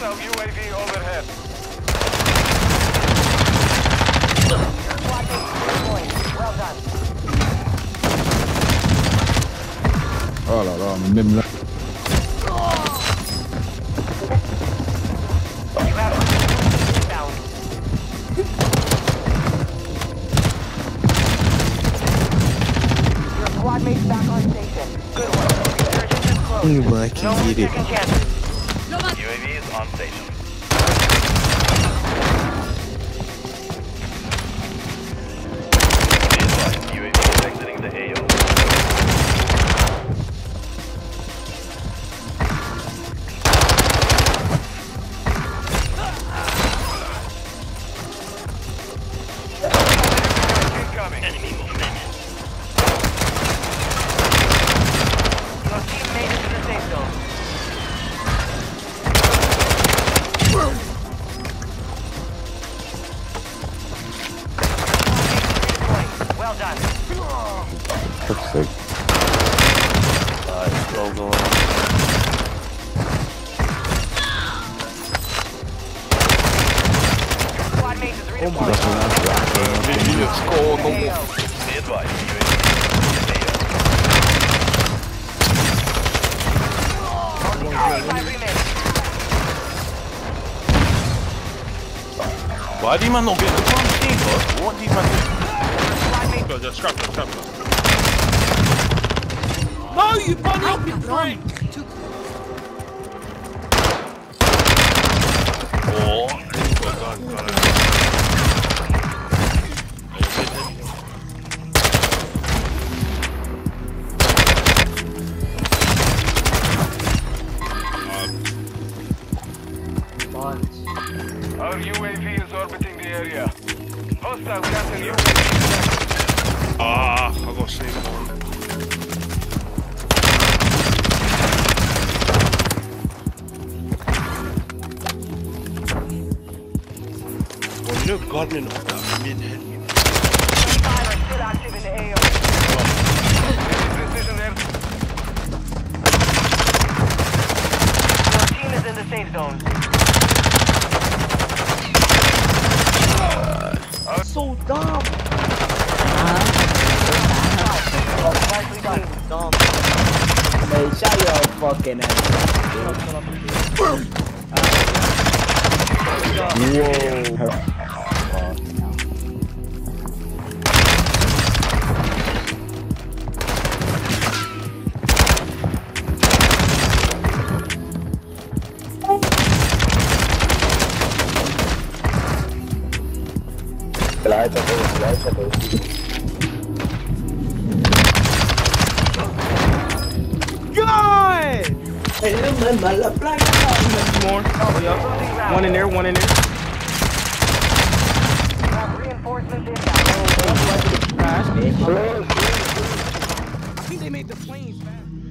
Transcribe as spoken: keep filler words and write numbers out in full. Hostile U A V overhead. Well done. Oh là là, même là. Oh, I can't no get it. U A V is on station. U A V is exiting the A O. Enemy movement. Your team made it to the safe zone. Well done. That's sick. Nice, well done. Oh my god. Maybe it's cold. Stay advised. Why did man not get the front team, bro? What did man do? Go, just scrap them, scrap them. No, you bunny up in break! Oh, well done, guys. Our U A V orbiting the area. Hostile gas in U A V. Ah, I got saved one. Well, no gardening on that mid-head. Fire is still active in the A O. Precision air. Your team is in the safe zone. So dumb! Huh? Dumb. Man, shut your fucking ass. Whoa! Light at those, light at those. God! More. Oh, yeah. One in there, one in there. I think they made the planes, man.